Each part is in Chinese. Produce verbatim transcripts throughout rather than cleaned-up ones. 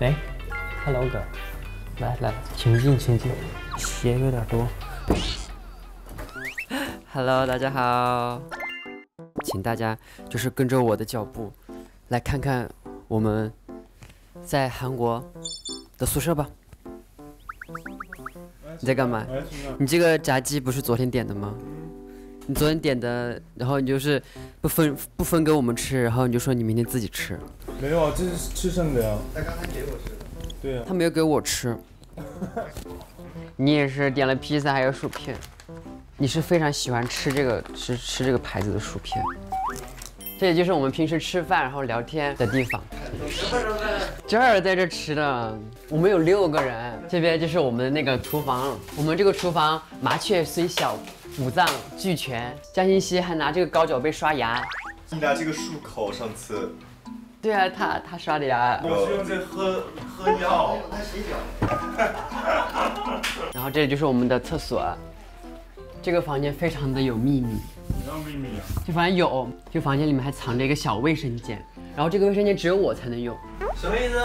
哎 ，Hello 哥，来来，请进，请进，鞋有点多。Hello， 大家好，请大家就是跟着我的脚步，来看看我们在韩国的宿舍吧。你在干嘛？你这个炸鸡不是昨天点的吗？你昨天点的，然后你就是不分不分给我们吃，然后你就说你明天自己吃。 没有，这是吃剩的呀。他刚才给我吃的。对呀、啊。他没有给我吃。你也是点了披萨，还有薯片。你是非常喜欢吃这个吃吃这个牌子的薯片。这也就是我们平时吃饭然后聊天的地方。这儿在这吃的，我们有六个人。这边就是我们的那个厨房，我们这个厨房麻雀虽小，五脏俱全。江欣希还拿这个高脚杯刷牙。你俩这个漱口，上次。 对啊，他他刷的牙。我是用这喝喝药。然后这里就是我们的厕所，这个房间非常的有秘密。什么秘密啊？这房间有，这房间里面还藏着一个小卫生间，然后这个卫生间只有我才能用。什么意思？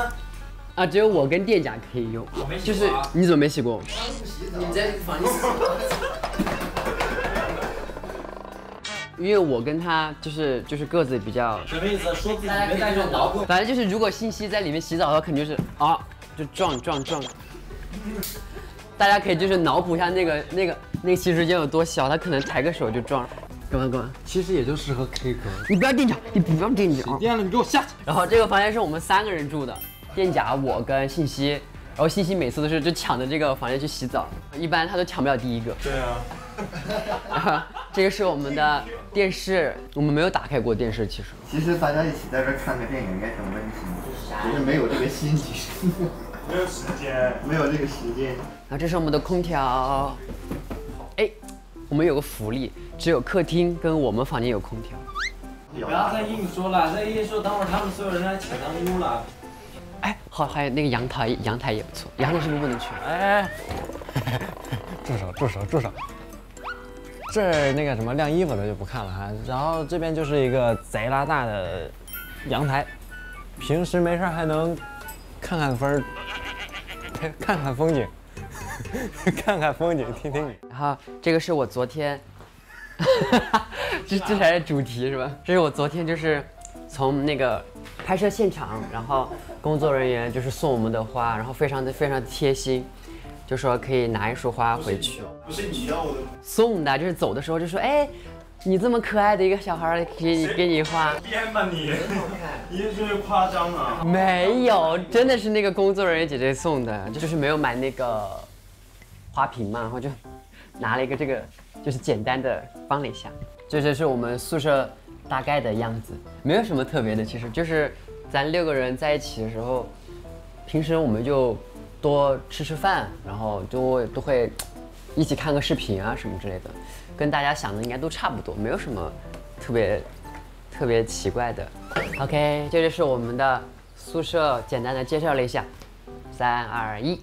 啊，只有我跟店家可以用。我没洗过、啊。就是你怎么没洗过？你在这个房间洗因为我跟他就是就是个子比较什么意思？说自己没带上毛裤，反正就是如果信息在里面洗澡的话，肯定就是啊，就撞撞撞。大家可以就是脑补一下那个那个那个洗手间有多小，他可能抬个手就撞。干嘛干嘛？其实也就适合 K 歌。你不要盯着，你不要盯着啊！盯了你给我下去。然后这个房间是我们三个人住的，店甲我跟信息，然后信息每次都是就抢着这个房间去洗澡，一般他都抢不了第一个。对啊。这个是我们的电视，我们没有打开过电视。其实，其实大家一起在这看个电影应该很温馨，只是没有这个心情，没有时间，没有这个时间。然后这是我们的空调，哎，我们有个福利，只有客厅跟我们房间有空调。不要再硬说了，再硬说，等会儿他们所有人来抢脏污了。哎，好，还有那个阳台，阳台也不错，阳台是不是不能去？哎，住手，住手，住手。 这儿那个什么晾衣服的就不看了哈，然后这边就是一个贼拉大的阳台，平时没事还能看看风，看看风景，看看风景，听听雨。然后这个是我昨天，这这才是主题是吧？这是我昨天就是从那个拍摄现场，然后工作人员就是送我们的花，然后非常的非常的贴心。 就说可以拿一束花回去，不是你要的，送的，就是走的时候就说，哎，你这么可爱的一个小孩，可以给你花，编吧你，你这夸张啊！没有，真的是那个工作人员姐姐送的，就是没有买那个花瓶嘛，然后就拿了一个这个，就是简单的帮了一下。这就是我们宿舍大概的样子，没有什么特别的，其实就是咱六个人在一起的时候，平时我们就。 多吃吃饭，然后就都会一起看个视频啊什么之类的，跟大家想的应该都差不多，没有什么特别特别奇怪的。OK， 这就是我们的宿舍，简单的介绍了一下。三二一。